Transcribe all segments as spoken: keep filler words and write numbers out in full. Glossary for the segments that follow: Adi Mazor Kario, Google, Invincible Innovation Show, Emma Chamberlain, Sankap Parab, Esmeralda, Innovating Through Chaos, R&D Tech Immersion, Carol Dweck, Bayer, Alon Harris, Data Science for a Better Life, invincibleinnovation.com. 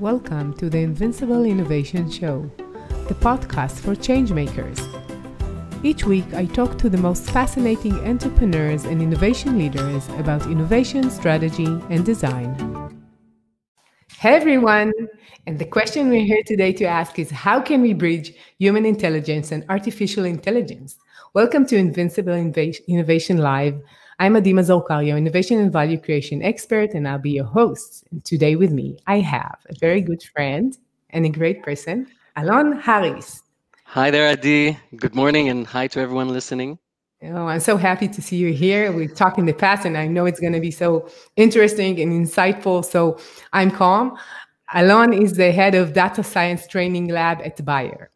Welcome to the Invincible Innovation Show, the podcast for changemakers. Each week, I talk to the most fascinating entrepreneurs and innovation leaders about innovation strategy and design. Hey, everyone. And the question we're here today to ask is, how can we bridge human intelligence and artificial intelligence? Welcome to Invincible Innovation Live. I'm Adi Mazor Kario, innovation and value creation expert, and I'll be your host. And today with me, I have a very good friend and a great person, Alon Harris. Hi there, Adi. Good morning, and hi to everyone listening. Oh, I'm so happy to see you here. We've talked in the past, and I know it's going to be so interesting and insightful, so I'm calm. Alon is the head of Data Science Training Lab at Bayer.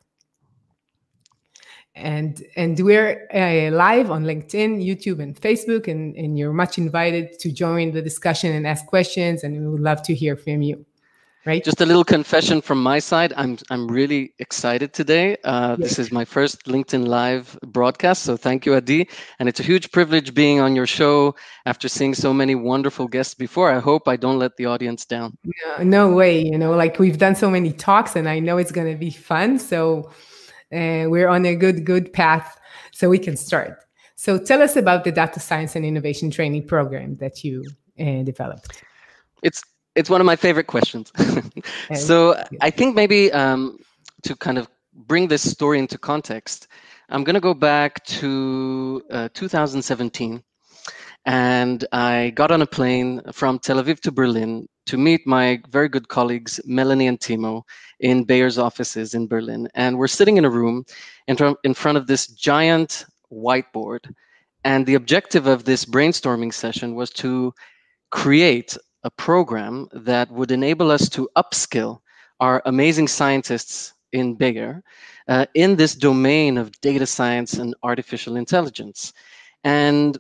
And and we're uh, live on LinkedIn, YouTube, and Facebook, and, and you're much invited to join the discussion and ask questions, and we would love to hear from you, right? Just a little confession from my side. I'm I'm really excited today. Uh, yes. This is my first LinkedIn Live broadcast, so thank you, Adi. And it's a huge privilege being on your show after seeing so many wonderful guests before. I hope I don't let the audience down. No, no way. You know, like we've done so many talks, and I know it's going to be fun, so... Uh, we're on a good, good path, so we can start. So tell us about the Data Science and Innovation Training Program that you uh, developed. It's it's one of my favorite questions. So yeah. I think maybe um, to kind of bring this story into context, I'm going to go back to uh, two thousand seventeen. And I got on a plane from Tel Aviv to Berlin to meet my very good colleagues, Melanie and Timo, in Bayer's offices in Berlin. And we're sitting in a room in, in front of this giant whiteboard. And the objective of this brainstorming session was to create a program that would enable us to upskill our amazing scientists in Bayer uh, in this domain of data science and artificial intelligence. And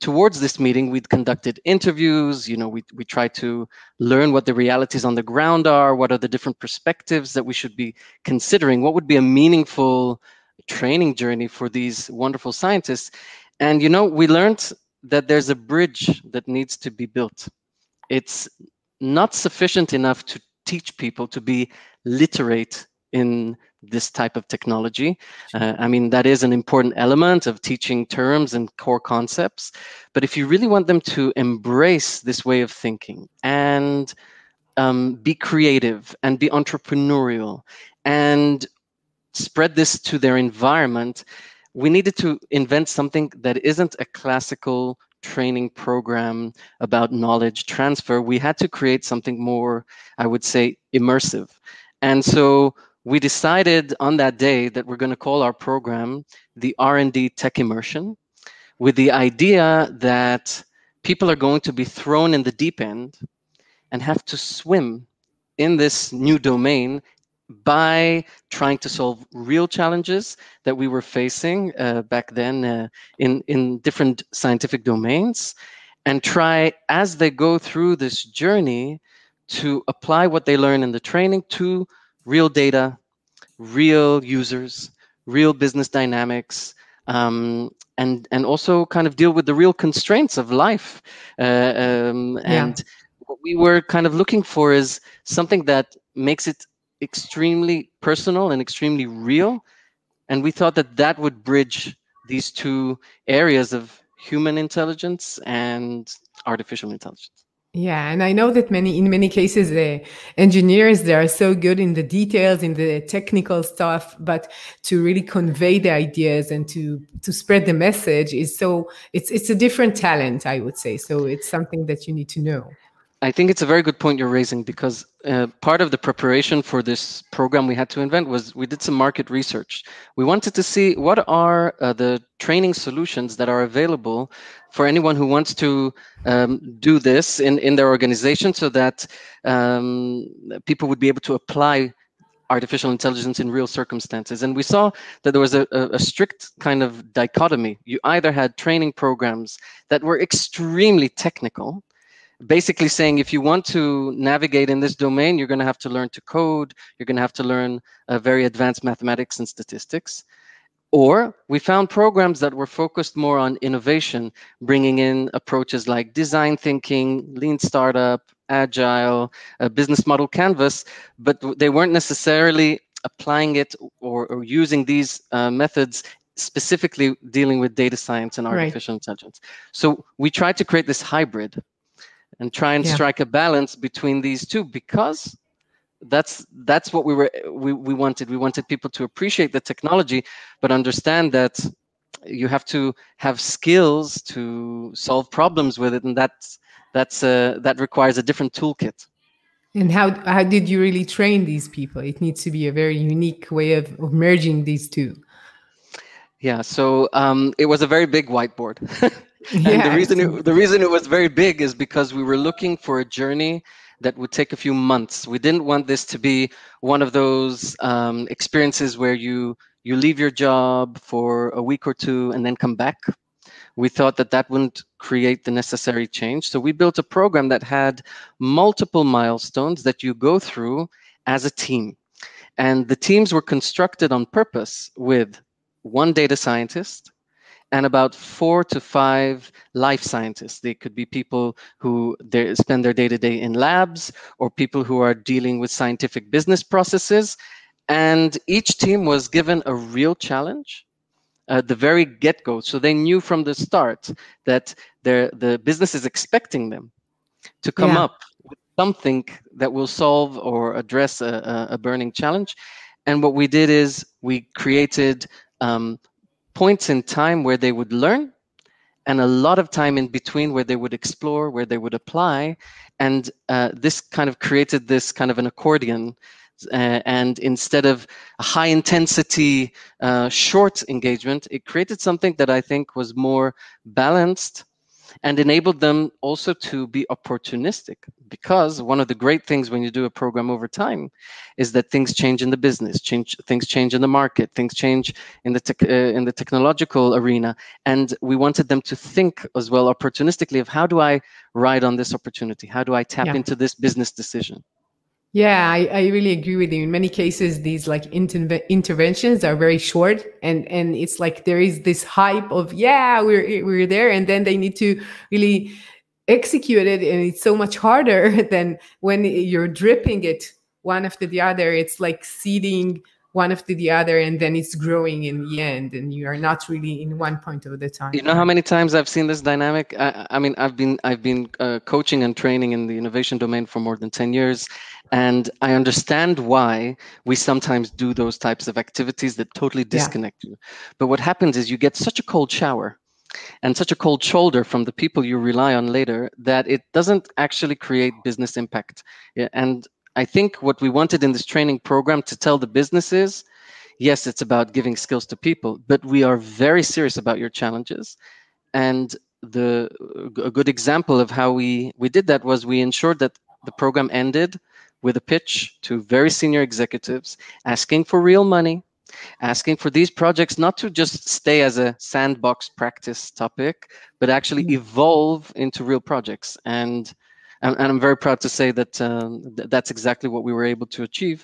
towards this meeting, we'd conducted interviews. You know, we we tried to learn what the realities on the ground are, what are the different perspectives that we should be considering, what would be a meaningful training journey for these wonderful scientists. And, you know, we learned that there's a bridge that needs to be built. It's not sufficient enough to teach people to be literate in this type of technology. Uh, I mean, that is an important element of teaching terms and core concepts. But if you really want them to embrace this way of thinking and um, be creative and be entrepreneurial and spread this to their environment, we needed to invent something that isn't a classical training program about knowledge transfer. We had to create something more, I would say, immersive. And so we decided on that day that we're going to call our program the R and D Tech Immersion, with the idea that people are going to be thrown in the deep end and have to swim in this new domain by trying to solve real challenges that we were facing uh, back then uh, in, in different scientific domains, and try, as they go through this journey, to apply what they learn in the training to real data, real users, real business dynamics, um, and and also kind of deal with the real constraints of life. Uh, um, yeah. And what we were kind of looking for is something that makes it extremely personal and extremely real. And we thought that that would bridge these two areas of human intelligence and artificial intelligence. Yeah, and I know that many, in many cases, uh, engineers, they are so good in the details, in the technical stuff, but to really convey the ideas and to to spread the message is so, it's it's a different talent, I would say. So it's something that you need to know. I think it's a very good point you're raising, because uh, part of the preparation for this program we had to invent was we did some market research. We wanted to see what are uh, the training solutions that are available for anyone who wants to um, do this in, in their organization, so that um, people would be able to apply artificial intelligence in real circumstances. And we saw that there was a, a, a strict kind of dichotomy. You either had training programs that were extremely technical, basically saying, if you want to navigate in this domain, you're going to have to learn to code, you're going to have to learn uh, very advanced mathematics and statistics. Or we found programs that were focused more on innovation, bringing in approaches like design thinking, lean startup, agile uh, business model canvas, but they weren't necessarily applying it or, or using these uh, methods specifically dealing with data science and artificial right. intelligence. So we tried to create this hybrid and try and yeah. strike a balance between these two, because that's that's what we were we, we wanted. We wanted people to appreciate the technology, but understand that you have to have skills to solve problems with it, and that's that's uh, that requires a different toolkit. And how how did you really train these people? It needs to be a very unique way of, of merging these two. Yeah, so um, it was a very big whiteboard. and yeah. the reason it, the reason it was very big is because we were looking for a journey that would take a few months. We didn't want this to be one of those um, experiences where you you leave your job for a week or two and then come back. We thought that that wouldn't create the necessary change. So we built a program that had multiple milestones that you go through as a team. And the teams were constructed on purpose with one data scientist and about four to five life scientists. They could be people who they spend their day-to-day in labs, or people who are dealing with scientific business processes. And each team was given a real challenge at the very get-go. So they knew from the start that their, the business is expecting them to come yeah. up with something that will solve or address a, a burning challenge. And what we did is we created um, points in time where they would learn, and a lot of time in between where they would explore, where they would apply. And uh, this kind of created this kind of an accordion. Uh, and instead of a high intensity, uh, short engagement, it created something that I think was more balanced and enabled them also to be opportunistic. Because one of the great things when you do a program over time is that things change in the business, change, things change in the market, things change in the, tech, uh, in the technological arena. And we wanted them to think as well opportunistically of, how do I ride on this opportunity? How do I tap yeah. into this business decision? Yeah, I, I really agree with you. In many cases, these like inter- interventions are very short, and, and it's like there is this hype of, yeah, we're we're there, and then they need to really execute it, and it's so much harder than when you're dripping it one after the other. It's like seeding one after the other, and then it's growing in the end, and you are not really in one point of the time. You know how many times I've seen this dynamic? I, I mean, I've been I've been uh, coaching and training in the innovation domain for more than ten years, and I understand why we sometimes do those types of activities that totally disconnect yeah. you. But what happens is you get such a cold shower and such a cold shoulder from the people you rely on later that it doesn't actually create business impact. Yeah, and I think what we wanted in this training program to tell the businesses, yes, it's about giving skills to people, but we are very serious about your challenges. And the a good example of how we, we did that was we ensured that the program ended with a pitch to very senior executives asking for real money, asking for these projects not to just stay as a sandbox practice topic, but actually evolve into real projects. And And I'm very proud to say that um, th- that's exactly what we were able to achieve.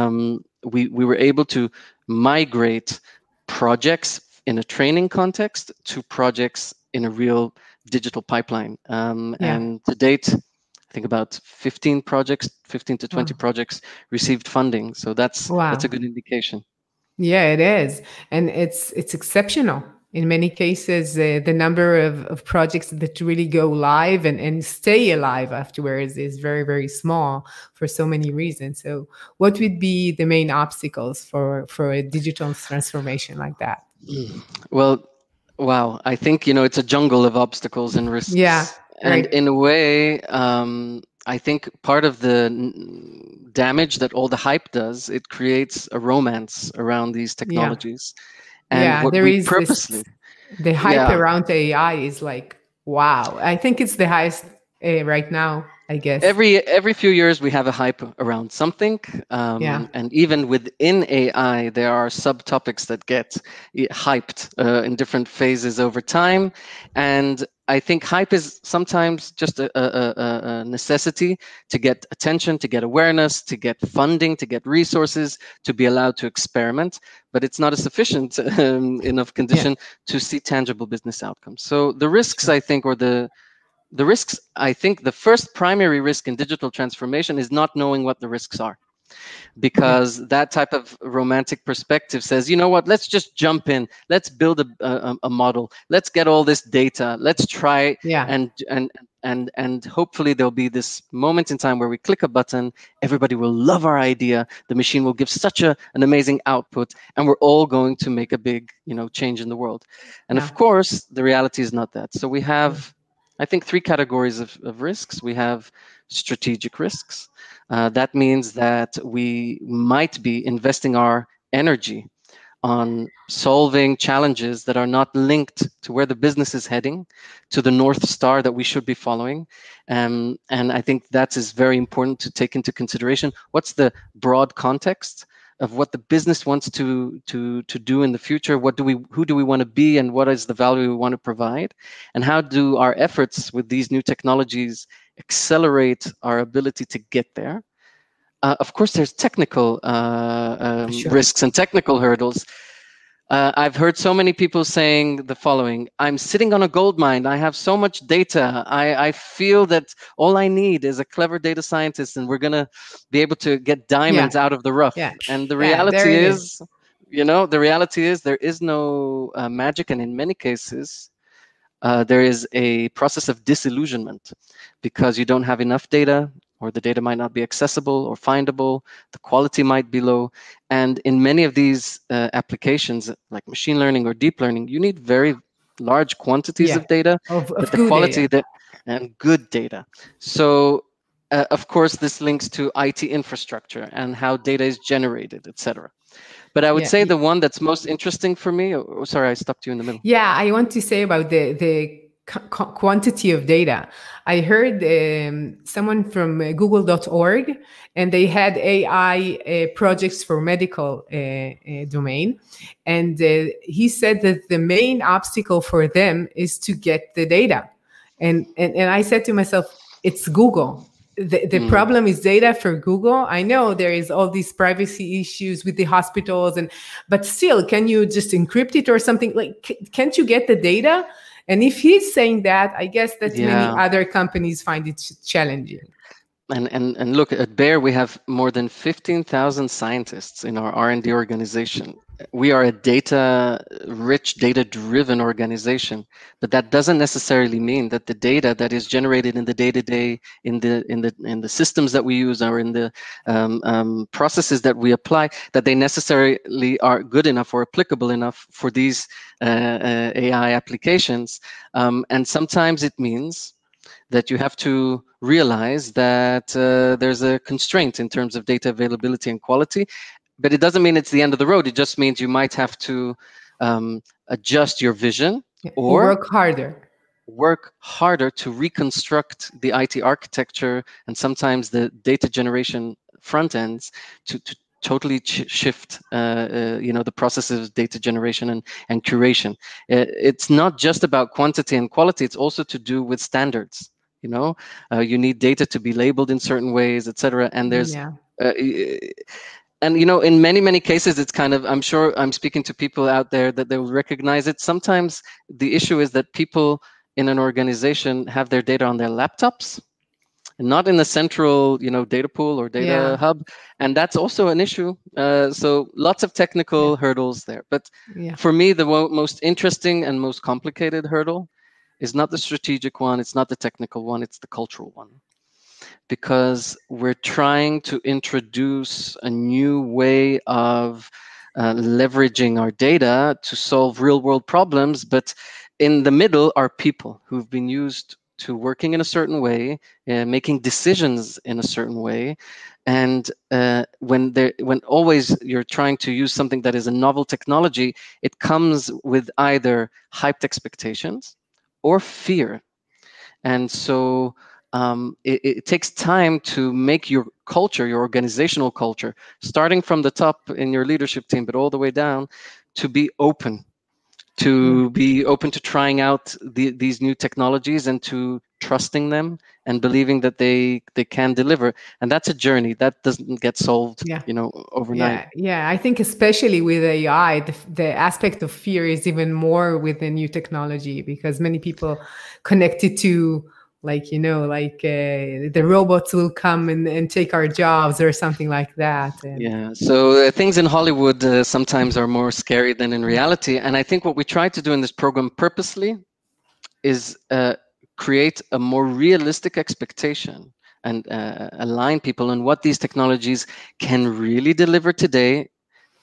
Um, we, we were able to migrate projects in a training context to projects in a real digital pipeline. Um, yeah. And to date, I think about fifteen projects, fifteen to twenty wow. projects received funding. So that's wow. that's a good indication. Yeah, it is. And it's it's exceptional. In many cases, uh, the number of, of projects that really go live and, and stay alive afterwards is very, very small for so many reasons. So what would be the main obstacles for, for a digital transformation like that? Well, wow. I think, you know, it's a jungle of obstacles and risks. Yeah. Right. And in a way, um, I think part of the n- damage that all the hype does, it creates a romance around these technologies. Yeah. And yeah, there is purposely this, the hype yeah. around A I is like, wow, I think it's the highest uh, right now, I guess. Every every few years we have a hype around something. Um, yeah. And even within A I, there are subtopics that get hyped uh, in different phases over time. And I think hype is sometimes just a, a, a necessity to get attention, to get awareness, to get funding, to get resources, to be allowed to experiment. But it's not a sufficient um, enough condition yeah. to see tangible business outcomes. So the risks, I think, or the The risks, I think the first primary risk in digital transformation is not knowing what the risks are, because that type of romantic perspective says, you know what, let's just jump in, let's build a, a, a model, let's get all this data, let's try, yeah. and, and, and, and hopefully there'll be this moment in time where we click a button, everybody will love our idea, the machine will give such a, an amazing output, and we're all going to make a big, you know, change in the world. And yeah. of course, the reality is not that. So we have, I think, three categories of, of risks. We have strategic risks. Uh, that means that we might be investing our energy on solving challenges that are not linked to where the business is heading, to the North Star that we should be following. Um, and I think that is very important to take into consideration. What's the broad context of what the business wants to to to do in the future? What do we, who do we want to be, and what is the value we want to provide? And how do our efforts with these new technologies accelerate our ability to get there? Uh, of course, there's technical uh, um, sure. risks and technical hurdles. Uh, I've heard so many people saying the following: I'm sitting on a gold mine. I have so much data. I, I feel that all I need is a clever data scientist, and we're going to be able to get diamonds yeah. out of the rough. Yeah. And the reality yeah, is, is, you know, the reality is there is no uh, magic. And in many cases, uh, there is a process of disillusionment, because you don't have enough data, or the data might not be accessible or findable, the quality might be low. And in many of these uh, applications, like machine learning or deep learning, you need very large quantities yeah. of data, of, of but the quality data. That, and good data. So, uh, of course, this links to I T infrastructure and how data is generated, et cetera. But I would yeah. say the one that's most interesting for me, oh, sorry, I stopped you in the middle. Yeah, I want to say about the the Qu quantity of data. I heard um, someone from uh, Google dot org, and they had A I uh, projects for medical uh, uh, domain. And uh, he said that the main obstacle for them is to get the data. And, and, and I said to myself, it's Google. The, the mm. problem is data for Google. I know there is all these privacy issues with the hospitals, and but still, can you just encrypt it or something? Like, can't you get the data? And if he's saying that, I guess that yeah. many other companies find it challenging. And, and and look, at Bayer, we have more than fifteen thousand scientists in our R and D organization. We are a data-rich, data-driven organization, but that doesn't necessarily mean that the data that is generated in the day-to-day, in the in the in the systems that we use, or in the um, um, processes that we apply, that they necessarily are good enough or applicable enough for these uh, uh, A I applications. Um, and sometimes it means that you have to realize that uh, there's a constraint in terms of data availability and quality, but it doesn't mean it's the end of the road. It just means you might have to um, adjust your vision, or work harder. Work harder to reconstruct the I T architecture and sometimes the data generation front ends to, to totally ch shift, uh, uh, you know, the processes of data generation and, and curation. It's not just about quantity and quality. It's also to do with standards. You know, uh, you need data to be labeled in certain ways, et cetera. And there's, yeah. uh, and you know, in many, many cases, it's kind of, I'm sure I'm speaking to people out there that they will recognize it. Sometimes the issue is that people in an organization have their data on their laptops, not in the central, you know, data pool or data yeah. hub. And that's also an issue. Uh, so lots of technical yeah. hurdles there. But yeah. for me, the most interesting and most complicated hurdle is not the strategic one, it's not the technical one, it's the cultural one. Because we're trying to introduce a new way of uh, leveraging our data to solve real-world problems, but in the middle are people who've been used to working in a certain way, uh, making decisions in a certain way. And uh, when there, when always you're trying to use something that is a novel technology, it comes with either hyped expectations or fear. And so um, it, it takes time to make your culture, your organizational culture, starting from the top in your leadership team, but all the way down, to be open, to be open to trying out the, these new technologies and to trusting them and believing that they, they can deliver. And that's a journey that doesn't get solved, yeah. you know, overnight. Yeah. yeah, I think especially with A I, the, the aspect of fear is even more with the new technology, because many people connect it to like, you know, like uh, the robots will come and, and take our jobs or something like that. And yeah, so uh, things in Hollywood uh, sometimes are more scary than in reality. And I think what we try to do in this program purposely is uh, create a more realistic expectation and uh, align people on what these technologies can really deliver today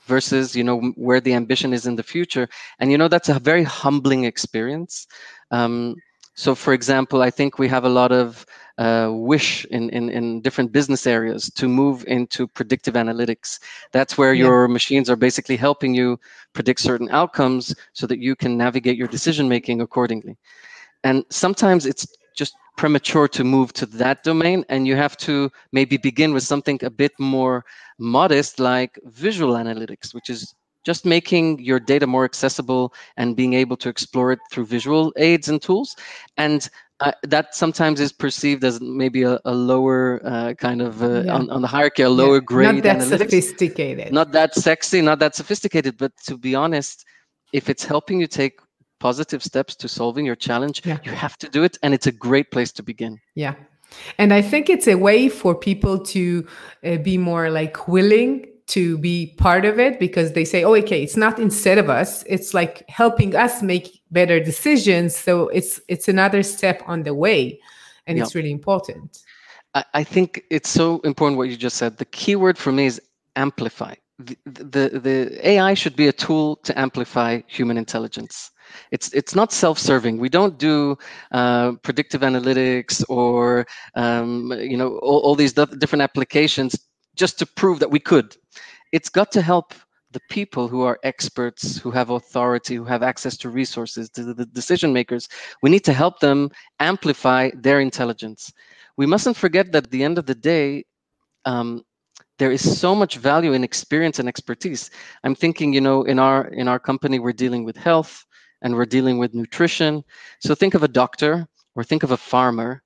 versus, you know, where the ambition is in the future. And, you know, that's a very humbling experience. Um, So, for example, I think we have a lot of uh, wish in, in, in different business areas to move into predictive analytics. That's where yeah. your machines are basically helping you predict certain outcomes so that you can navigate your decision-making accordingly. And sometimes it's just premature to move to that domain, and you have to maybe begin with something a bit more modest like visual analytics, which is just making your data more accessible and being able to explore it through visual aids and tools. And uh, that sometimes is perceived as maybe a, a lower uh, kind of, uh, yeah. on, on the hierarchy, a lower yeah. grade. Not that analytics. Sophisticated. Not that sexy, not that sophisticated. But to be honest, if it's helping you take positive steps to solving your challenge, yeah. you have to do it. And it's a great place to begin. Yeah. And I think it's a way for people to uh, be more like willing to be part of it, because they say, oh, okay, it's not instead of us, it's like helping us make better decisions. So it's it's another step on the way, and yeah. it's really important. I, I think it's so important what you just said. The key word for me is amplify. The, the, the A I should be a tool to amplify human intelligence. It's it's not self-serving. We don't do uh, predictive analytics or um, you know all, all these different applications just to prove that we could. It's got to help the people who are experts, who have authority, who have access to resources, to the decision makers. We need to help them amplify their intelligence. We mustn't forget that at the end of the day, um, there is so much value in experience and expertise. I'm thinking, you know, in our in our company, we're dealing with health and we're dealing with nutrition. So think of a doctor or think of a farmer.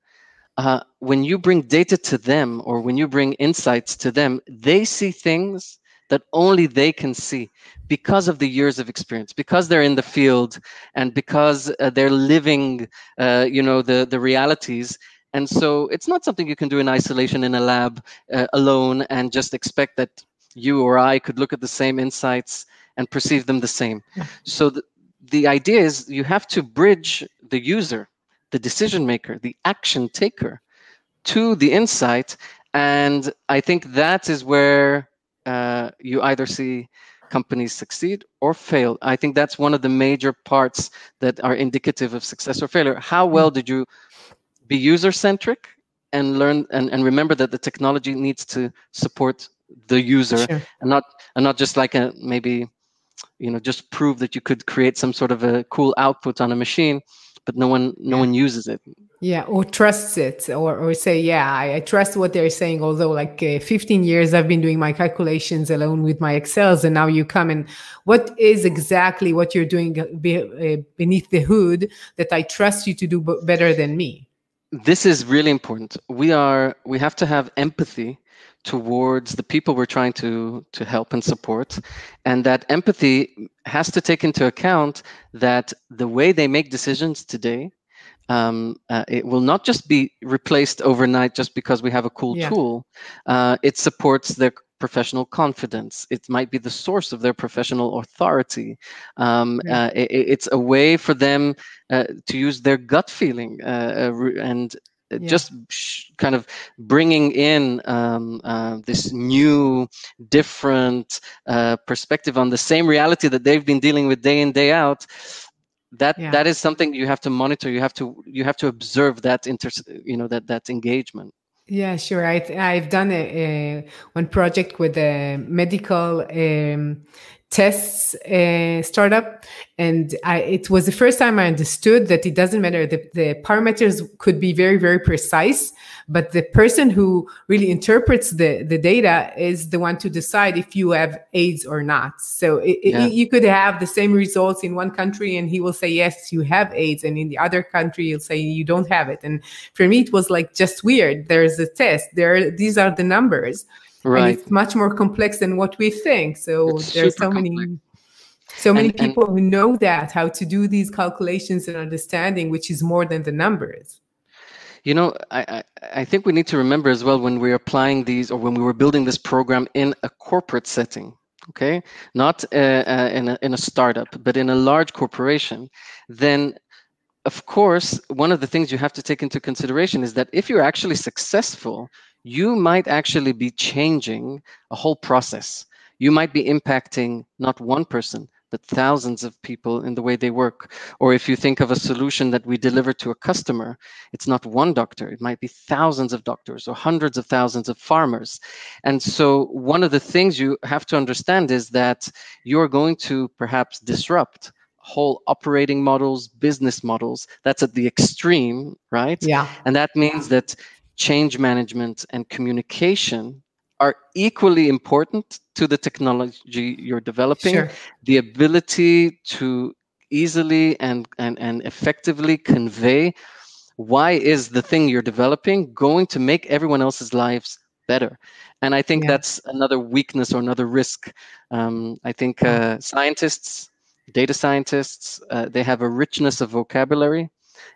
Uh, when you bring data to them, or when you bring insights to them, they see things that only they can see because of the years of experience, because they're in the field, and because uh, they're living, uh, you know, the, the realities. And so it's not something you can do in isolation in a lab uh, alone and just expect that you or I could look at the same insights and perceive them the same. Yeah. So th- the idea is you have to bridge the user, the decision maker, the action taker, to the insight. And I think that is where uh, you either see companies succeed or fail. I think that's one of the major parts that are indicative of success or failure. How well did you be user-centric and learn and, and remember that the technology needs to support the user, sure. and not and not just like a maybe, you know, just prove that you could create some sort of a cool output on a machine, but no one no one uses it. Yeah, or trusts it, or, or say, yeah, I, I trust what they're saying, although like uh, fifteen years I've been doing my calculations alone with my Excels, and now you come and what is exactly what you're doing be, uh, beneath the hood that I trust you to do b- better than me? This is really important. We are we have to have empathy towards the people we're trying to, to help and support. And that empathy has to take into account that the way they make decisions today, um, uh, it will not just be replaced overnight just because we have a cool yeah. tool. Uh, it supports their professional confidence. It might be the source of their professional authority. Um, yeah. uh, it, it's a way for them uh, to use their gut feeling uh, and Yeah. just kind of bringing in um, uh, this new, different uh, perspective on the same reality that they've been dealing with day in, day out. That yeah. that is something you have to monitor. You have to you have to observe that inter you know that that engagement. Yeah, sure. I th- I've done a, a one project with a medical Um, tests uh, startup, and I, it was the first time I understood that it doesn't matter. The, the parameters could be very, very precise, but the person who really interprets the, the data is the one to decide if you have AIDS or not. So it, yeah. it, you could have the same results in one country, and he will say, yes, you have AIDS. And in the other country, he'll say, you don't have it. And for me, it was like just weird. There's a test. There, these are the numbers. Right. And it's much more complex than what we think. So it's there's so many, complex. so many and, people and, who know that, how to do these calculations and understanding, which is more than the numbers. You know, I, I, I think we need to remember as well when we're applying these or when we were building this program in a corporate setting, okay, not uh, uh, in, a, in a startup, but in a large corporation, then of course, one of the things you have to take into consideration is that if you're actually successful, you might actually be changing a whole process. You might be impacting not one person, but thousands of people in the way they work. Or if you think of a solution that we deliver to a customer, it's not one doctor, it might be thousands of doctors or hundreds of thousands of farmers. And so one of the things you have to understand is that you're going to perhaps disrupt whole operating models, business models. That's at the extreme, right? Yeah. And that means that change management and communication are equally important to the technology you're developing. Sure. The ability to easily and, and, and effectively convey why is the thing you're developing going to make everyone else's lives better. And I think yeah. that's another weakness or another risk. Um, I think uh, scientists, data scientists, uh, they have a richness of vocabulary.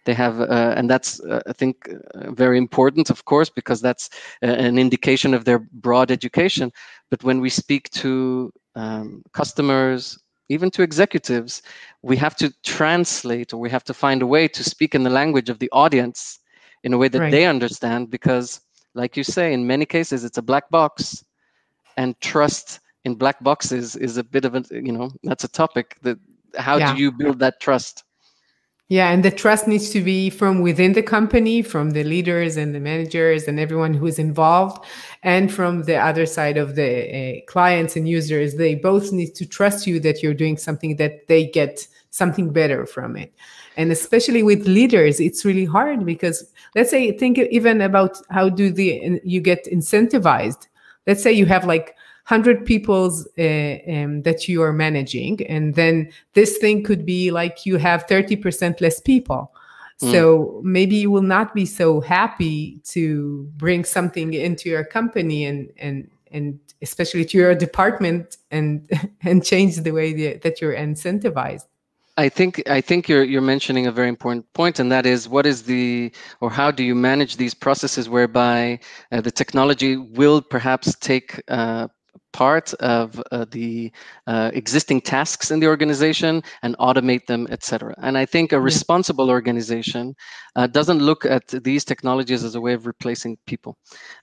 They have, uh, and that's, uh, I think, uh, very important, of course, because that's uh, an indication of their broad education. But when we speak to um, customers, even to executives, we have to translate, or we have to find a way to speak in the language of the audience in a way that right. they understand, because, like you say, in many cases, it's a black box, and trust in black boxes is a bit of a, you know, that's a topic. That how yeah. do you build that trust? Yeah, and the trust needs to be from within the company, from the leaders and the managers and everyone who is involved, and from the other side of the uh, clients and users. They both need to trust you that you're doing something that they get something better from it. And especially with leaders, it's really hard because let's say, think even about how do the you get incentivized. Let's say you have like one hundred peoples uh, um, that you are managing. And then this thing could be like you have thirty percent less people. Mm. So maybe you will not be so happy to bring something into your company and and and especially to your department and and change the way the, that you're incentivized. I think I think you're you're mentioning a very important point, and that is what is the or how do you manage these processes whereby uh, the technology will perhaps take uh, part of uh, the uh, existing tasks in the organization and automate them, et cetera. And I think a responsible organization uh, doesn't look at these technologies as a way of replacing people,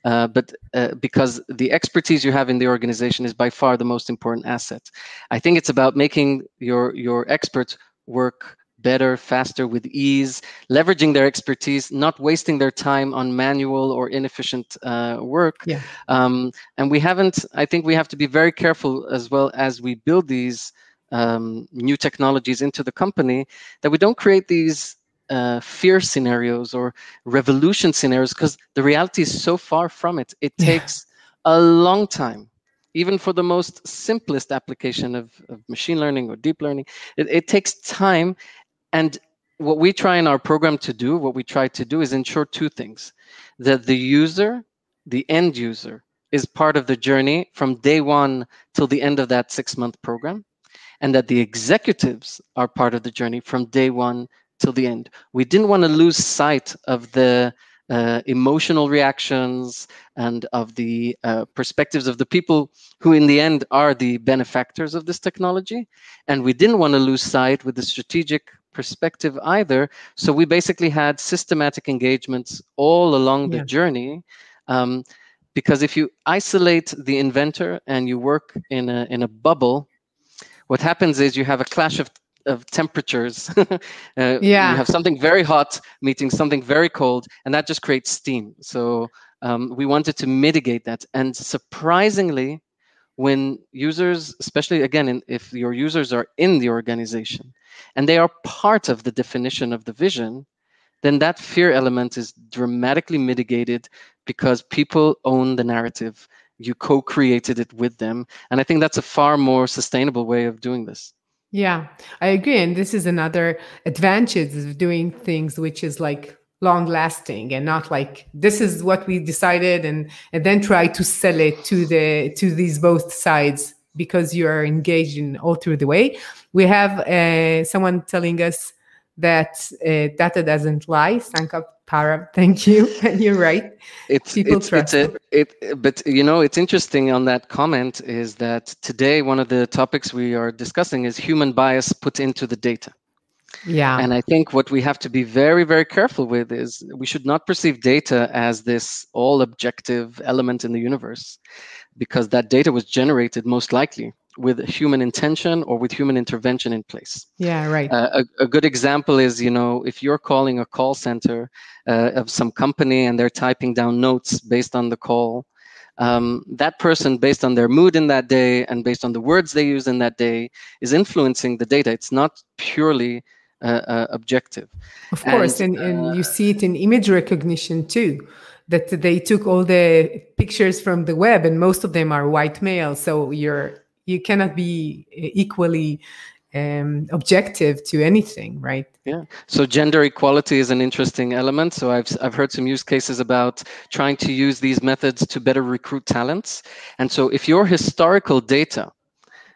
uh, but uh, because the expertise you have in the organization is by far the most important asset. I think it's about making your, your experts work better, faster, with ease, leveraging their expertise, not wasting their time on manual or inefficient uh, work. Yeah. Um, and we haven't, I think we have to be very careful as well as we build these um, new technologies into the company, that we don't create these uh, fear scenarios or revolution scenarios, because the reality is so far from it. It takes yeah. a long time. Even for the most simplest application of, of machine learning or deep learning, it, it takes time. And what we try in our program to do, what we try to do is ensure two things, that the user, the end user, is part of the journey from day one till the end of that six-month program, and that the executives are part of the journey from day one till the end. We didn't want to lose sight of the Uh, emotional reactions and of the uh, perspectives of the people who in the end are the benefactors of this technology. And we didn't want to lose sight with the strategic perspective either. So we basically had systematic engagements all along the yeah. journey, um, because if you isolate the inventor and you work in a, in a bubble, what happens is you have a clash of of temperatures. uh, yeah. You have something very hot meeting something very cold, and that just creates steam. So um, we wanted to mitigate that. And surprisingly, when users, especially again, in, if your users are in the organization and they are part of the definition of the vision, then that fear element is dramatically mitigated because people own the narrative. You co-created it with them. And I think that's a far more sustainable way of doing this. Yeah, I agree. And this is another advantage of doing things which is like long lasting and not like this is what we decided and, and then try to sell it to the to these both sides, because you are engaged in all through the way. We have uh, someone telling us that uh, data doesn't lie. Sankap Parab, thank you. And you're right. It's, people it's, trust it's a, it, but you know, it's interesting on that comment is that today, one of the topics we are discussing is human bias put into the data. Yeah. And I think what we have to be very, very careful with is we should not perceive data as this all objective element in the universe, because that data was generated most likely with human intention or with human intervention in place. Yeah, right. Uh, a, a good example is, you know, if you're calling a call center uh, of some company and they're typing down notes based on the call, um, that person, based on their mood in that day and based on the words they use in that day, is influencing the data. It's not purely uh, uh, objective. Of course, and, and, and uh, you see it in image recognition too. That they took all the pictures from the web, and most of them are white male. So you're you cannot be equally um, objective to anything, right? Yeah. So gender equality is an interesting element. So I've I've heard some use cases about trying to use these methods to better recruit talents. And so if your historical data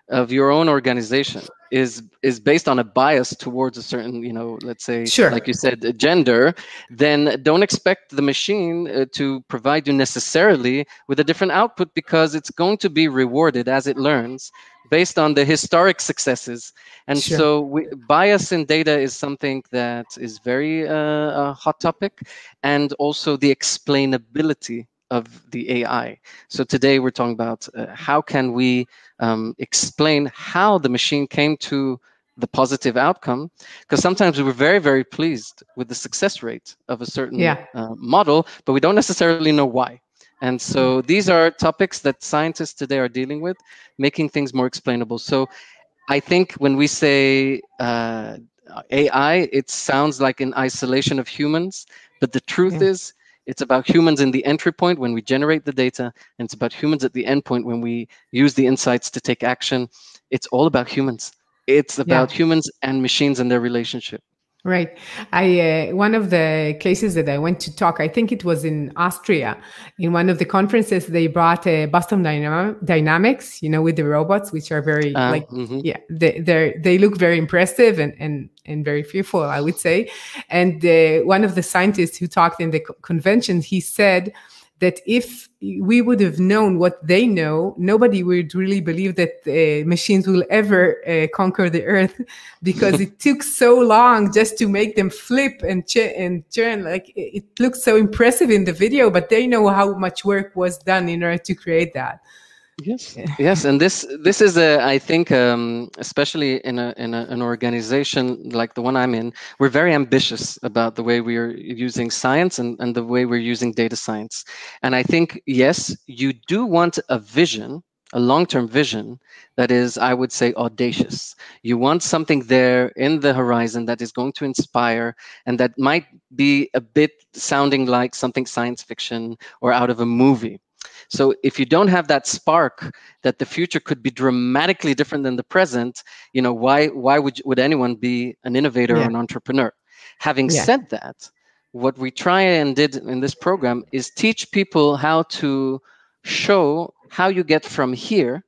of your own organization is is based on a bias towards a certain, you know, let's say, sure, like you said, gender, then don't expect the machine uh, to provide you necessarily with a different output, because it's going to be rewarded as it learns based on the historic successes. And sure. so we, bias in data is something that is very uh, a hot topic, and also the explainability of the A I. So today we're talking about uh, how can we um, explain how the machine came to the positive outcome, because sometimes we were very, very pleased with the success rate of a certain yeah. uh, model, but we don't necessarily know why. And so these are topics that scientists today are dealing with, making things more explainable. So I think when we say uh, A I, it sounds like an isolation of humans, but the truth yeah. is, it's about humans in the entry point when we generate the data, and it's about humans at the end point when we use the insights to take action. It's all about humans. It's about yeah. humans and machines and their relationship. Right. I uh, one of the cases that I went to talk, I think it was in Austria, in one of the conferences, they brought uh, Boston Dynam- Dynamics, you know, with the robots, which are very uh, like, mm-hmm. yeah, they they they look very impressive and and and very fearful, I would say. And uh, one of the scientists who talked in the co- convention, he said that if we would have known what they know, nobody would really believe that uh, machines will ever uh, conquer the earth, because it took so long just to make them flip and ch- and turn. Like, it looks so impressive in the video, but they know how much work was done in order to create that. Yes, yeah. yes, and this this is a I think um, especially in a in a, an organization like the one I'm in, we're very ambitious about the way we are using science and, and the way we're using data science. And I think yes, you do want a vision, a long-term vision that is, I would say, audacious. You want something there in the horizon that is going to inspire, and that might be a bit sounding like something science fiction or out of a movie. So if you don't have that spark that the future could be dramatically different than the present, you know, why why would would anyone be an innovator yeah. or an entrepreneur? Having yeah. said that, what we try and did in this program is teach people how to show how you get from here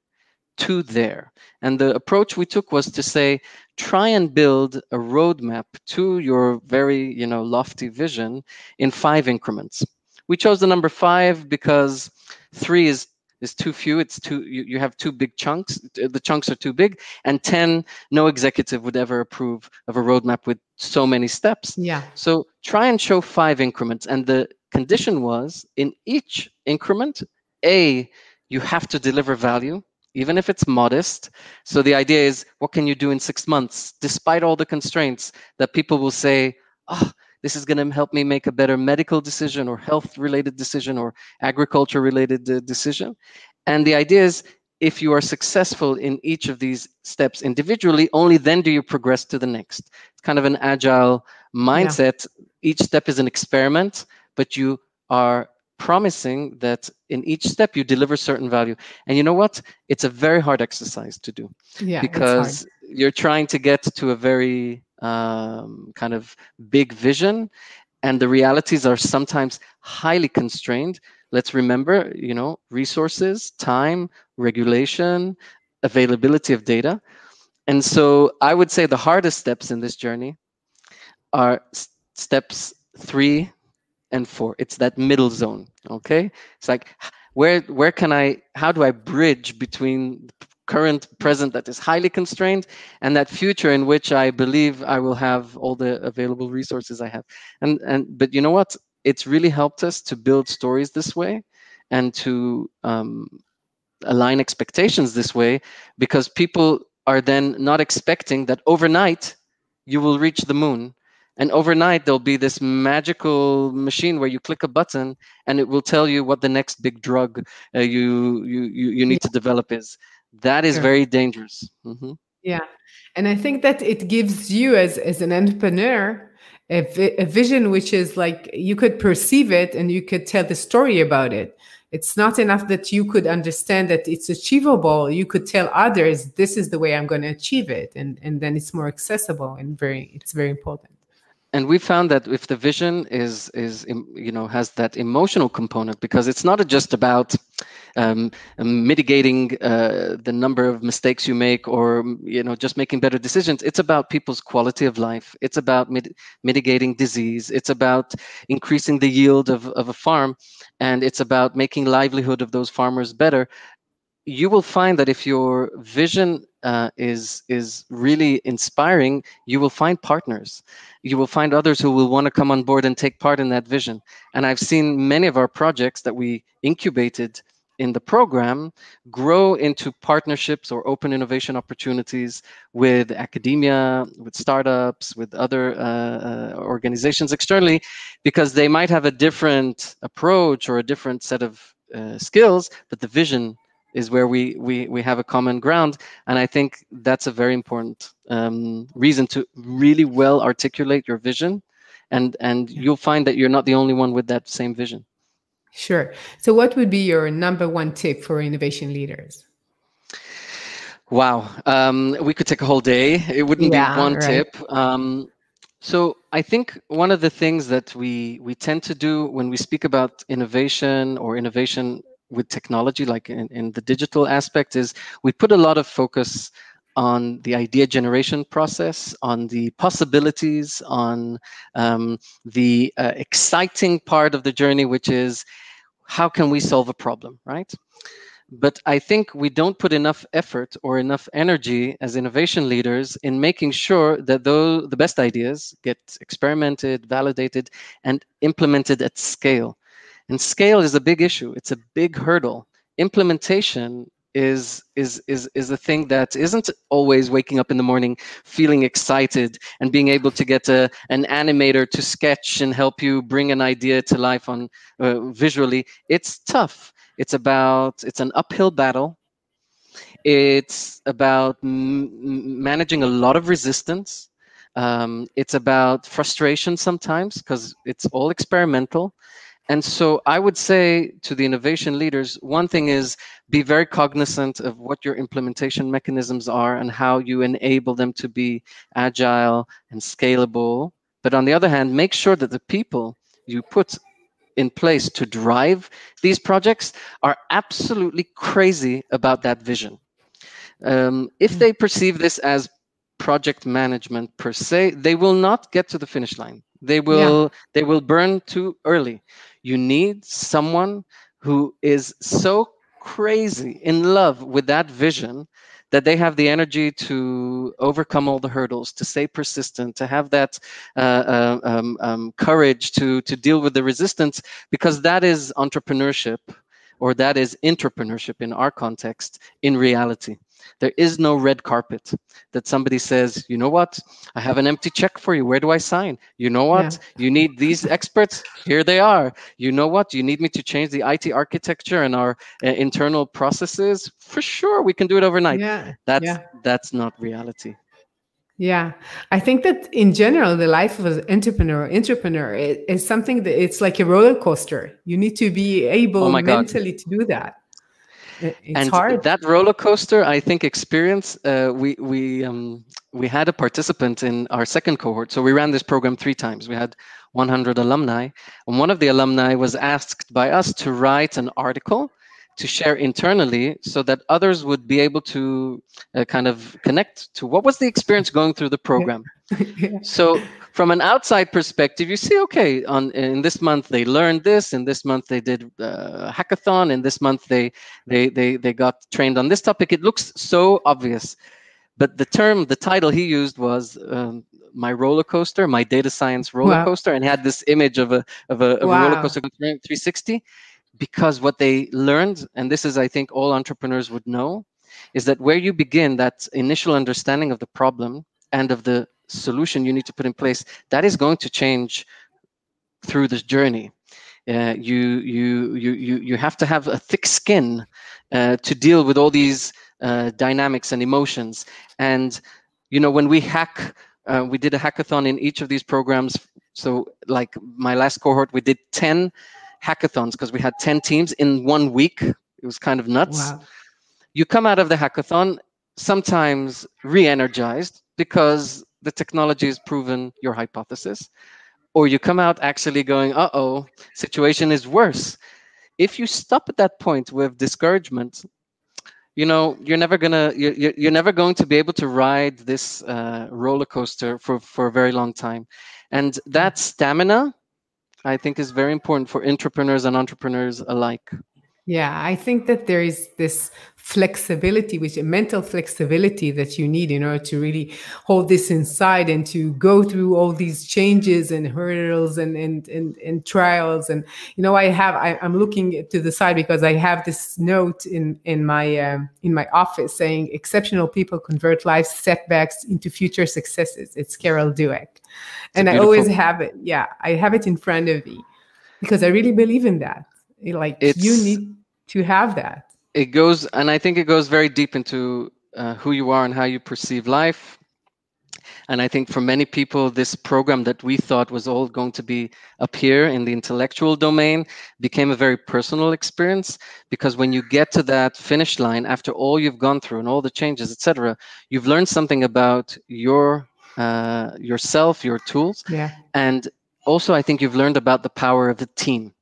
to there. And the approach we took was to say, try and build a roadmap to your very, you know, lofty vision in five increments. We chose the number five because three is, is too few. It's too you, you have two big chunks. The chunks are too big. And ten, no executive would ever approve of a roadmap with so many steps. Yeah. So try and show five increments. And the condition was, in each increment, A, you have to deliver value, even if it's modest. So the idea is, what can you do in six months, despite all the constraints that people will say, oh, this is going to help me make a better medical decision or health-related decision or agriculture-related uh, decision. And the idea is, if you are successful in each of these steps individually, only then do you progress to the next. It's kind of an agile mindset. Yeah. Each step is an experiment, but you are promising that in each step you deliver certain value. And you know what? It's a very hard exercise to do yeah, because you're trying to get to a very Um, kind of big vision, and the realities are sometimes highly constrained. Let's remember, you know, resources, time, regulation, availability of data. And so I would say the hardest steps in this journey are s- steps three and four. It's that middle zone, okay? It's like, where where can I, how do I bridge between current present that is highly constrained and that future in which I believe I will have all the available resources I have? And and but you know what? It's really helped us to build stories this way and to um, align expectations this way, because people are then not expecting that overnight you will reach the moon. And overnight, there'll be this magical machine where you click a button and it will tell you what the next big drug uh, you, you you you need to develop is. That is very dangerous. Mm-hmm. Yeah. And I think that it gives you as, as an entrepreneur a, vi- a vision which is like you could perceive it and you could tell the story about it. It's not enough that you could understand that it's achievable. You could tell others, this is the way I'm going to achieve it. And, and then it's more accessible and very it's very important. And we found that if the vision is, is you know, has that emotional component, because it's not just about um, mitigating uh, the number of mistakes you make or, you know, just making better decisions. It's about people's quality of life. It's about mit- mitigating disease. It's about increasing the yield of, of a farm. And it's about making livelihood of those farmers better. You will find that if your vision uh, is is really inspiring, you will find partners. You will find others who will want to come on board and take part in that vision. And I've seen many of our projects that we incubated in the program grow into partnerships or open innovation opportunities with academia, with startups, with other uh, uh, organizations externally, because they might have a different approach or a different set of uh, skills, but the vision is where we, we, we have a common ground. And I think that's a very important um, reason to really well articulate your vision. And, and you'll find that you're not the only one with that same vision. Sure. So what would be your number one tip for innovation leaders? Wow. Um, we could take a whole day. It wouldn't yeah, be one right. tip. Um, So I think one of the things that we, we tend to do when we speak about innovation or innovation with technology, like in, in the digital aspect, is we put a lot of focus on the idea generation process, on the possibilities, on um, the uh, exciting part of the journey, which is how can we solve a problem, right? But I think we don't put enough effort or enough energy as innovation leaders in making sure that those, the best ideas get experimented, validated, and implemented at scale. And scale is a big issue. It's a big hurdle. Implementation is is is is a thing that isn't always waking up in the morning feeling excited and being able to get a, an animator to sketch and help you bring an idea to life on uh, visually. It's tough. It's about it's an uphill battle. It's about m- managing a lot of resistance. Um, it's about frustration sometimes because it's all experimental. And so I would say to the innovation leaders, one thing is be very cognizant of what your implementation mechanisms are and how you enable them to be agile and scalable. But on the other hand, make sure that the people you put in place to drive these projects are absolutely crazy about that vision. Um, if they perceive this as project management per se, they will not get to the finish line. They will, yeah. they will burn too early. You need someone who is so crazy in love with that vision that they have the energy to overcome all the hurdles, to stay persistent, to have that uh, um, um, courage to, to deal with the resistance, because that is entrepreneurship, or that is intrapreneurship in our context, in reality. There is no red carpet that somebody says, you know what, I have an empty check for you. Where do I sign? You know what, yeah. you need these experts. Here they are. You know what, you need me to change the I T architecture and our uh, internal processes. For sure, we can do it overnight. Yeah. That's, yeah. that's not reality. Yeah, I think that in general, the life of an entrepreneur, entrepreneur is something that it's like a roller coaster. You need to be able oh mentally God. to do that. It's and hard. That roller coaster, I think, experience. Uh, we we um, we had a participant in our second cohort. So we ran this program three times. We had one hundred alumni, and one of the alumni was asked by us to write an article to share internally so that others would be able to uh, kind of connect to what was the experience going through the program. Yeah. So from an outside perspective, you see, okay, on in this month they learned this, in this month they did uh, hackathon, in this month they, they, they, they got trained on this topic. It looks so obvious. But the term, the title he used was um, my roller coaster, my data science roller wow. coaster, and had this image of a of a, of wow. a roller coaster three sixty, because what they learned, and this is I think all entrepreneurs would know, is that where you begin, that initial understanding of the problem and of the solution you need to put in place, that is going to change through this journey. Uh, you you you you you have to have a thick skin uh, to deal with all these Uh, dynamics and emotions. And you know, when we hack, uh, we did a hackathon in each of these programs. So like my last cohort, we did ten hackathons because we had ten teams in one week. It was kind of nuts. Wow. You come out of the hackathon sometimes re-energized because the technology has proven your hypothesis, or you come out actually going, uh-oh, situation is worse. If you stop at that point with discouragement, you know, you're never gonna, you're, you're never going to be able to ride this uh, roller coaster for for a very long time, and that stamina, I think, is very important for entrepreneurs and entrepreneurs alike. Yeah, I think that there is this flexibility, which a mental flexibility that you need in order to really hold this inside and to go through all these changes and hurdles and and and, and trials. And you know, I have I, I'm looking to the side because I have this note in in my um, in my office saying exceptional people convert life's setbacks into future successes. It's Carol Dweck, and beautiful. I always have it. Yeah, I have it in front of me because I really believe in that. Like it's, you need to have that. It goes, and I think it goes very deep into uh, who you are and how you perceive life. And I think for many people, this program that we thought was all going to be up here in the intellectual domain became a very personal experience, because when you get to that finish line, after all you've gone through and all the changes, et cetera, you've learned something about your uh, yourself, your tools. Yeah. And also, I think you've learned about the power of the team.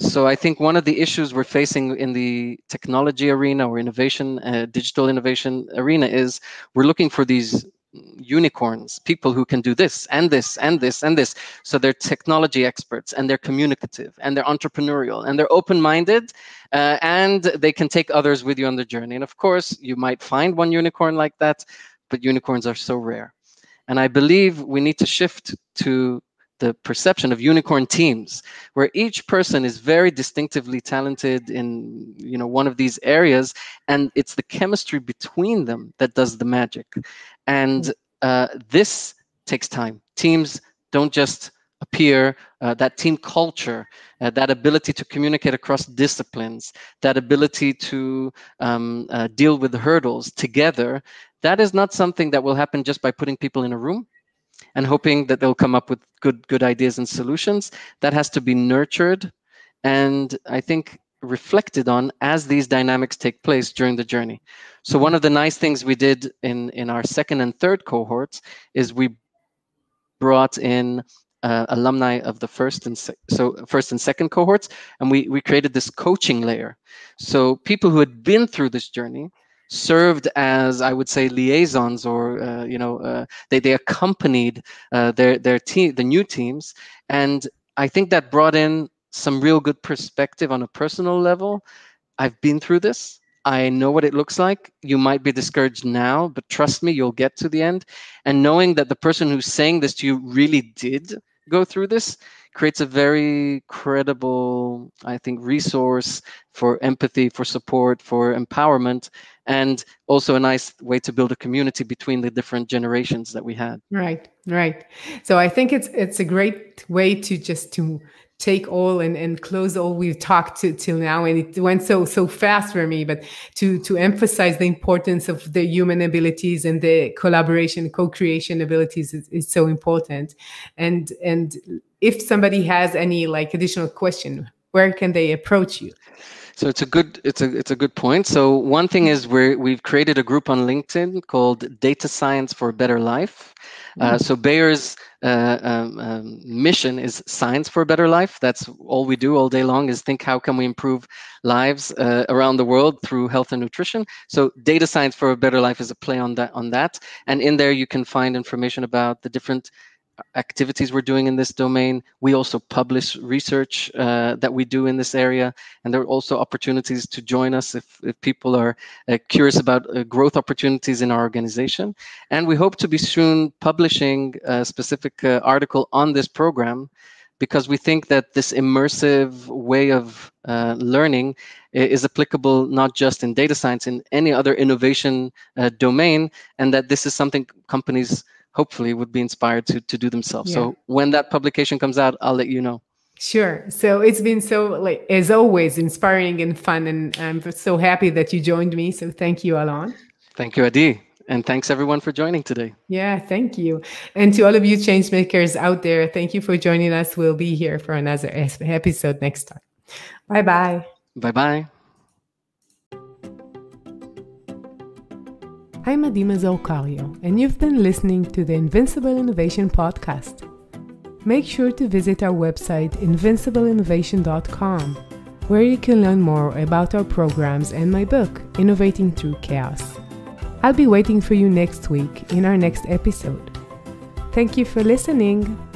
So I think one of the issues we're facing in the technology arena or innovation, uh, digital innovation arena, is we're looking for these unicorns, people who can do this and this and this and this. So they're technology experts and they're communicative and they're entrepreneurial and they're open-minded uh, and they can take others with you on the journey. And of course, you might find one unicorn like that, but unicorns are so rare. And I believe we need to shift to the perception of unicorn teams, where each person is very distinctively talented in, you know, one of these areas, and it's the chemistry between them that does the magic. And uh, this takes time. Teams don't just appear. Uh, that team culture, uh, that ability to communicate across disciplines, that ability to um, uh, deal with hurdles together, that is not something that will happen just by putting people in a room and hoping that they'll come up with good good ideas and solutions. That has to be nurtured and I think reflected on as these dynamics take place during the journey. So one of the nice things we did in, in our second and third cohorts is we brought in uh, alumni of the first and se- so first and second cohorts, and we, we created this coaching layer. So people who had been through this journey served as, I would say, liaisons, or uh, you know, uh, they they accompanied uh, their their team, the new teams, and I think that brought in some real good perspective on a personal level. I've been through this. I know what it looks like. You might be discouraged now, but trust me, you'll get to the end. And knowing that the person who's saying this to you really did go through this creates a very credible, I think, resource for empathy, for support, for empowerment, and also a nice way to build a community between the different generations that we had. Right, right. So I think it's it's a great way to just to take all and, and close all we've talked to till now. And it went so so fast for me, but to to emphasize the importance of the human abilities and the collaboration, co-creation abilities is, is so important. And and if somebody has any like additional question, where can they approach you? So it's a good it's a it's a good point. So one thing is we're, we've created a group on LinkedIn called Data Science for a Better Life. Uh, so Bayer's uh, um, um, mission is science for a better life. That's all we do all day long, is think how can we improve lives uh, around the world through health and nutrition. So Data Science for a Better Life is a play on that on that. And in there you can find information about the different activities we're doing in this domain. We also publish research uh, that we do in this area, and there are also opportunities to join us if, if people are uh, curious about uh, growth opportunities in our organization. And we hope to be soon publishing a specific uh, article on this program, because we think that this immersive way of uh, learning is applicable not just in data science, in any other innovation uh, domain, and that this is something companies hopefully would be inspired to, to do themselves. Yeah. So when that publication comes out, I'll let you know. Sure. So it's been so, like, as always, inspiring and fun. And I'm so happy that you joined me. So thank you, Alon. Thank you, Adi. And thanks everyone for joining today. Yeah, thank you. And to all of you change makers out there, thank you for joining us. We'll be here for another episode next time. Bye-bye. Bye-bye. I'm Adi Mazor Kario, and you've been listening to the Invincible Innovation Podcast. Make sure to visit our website, invincible innovation dot com, where you can learn more about our programs and my book, Innovating Through Chaos. I'll be waiting for you next week in our next episode. Thank you for listening.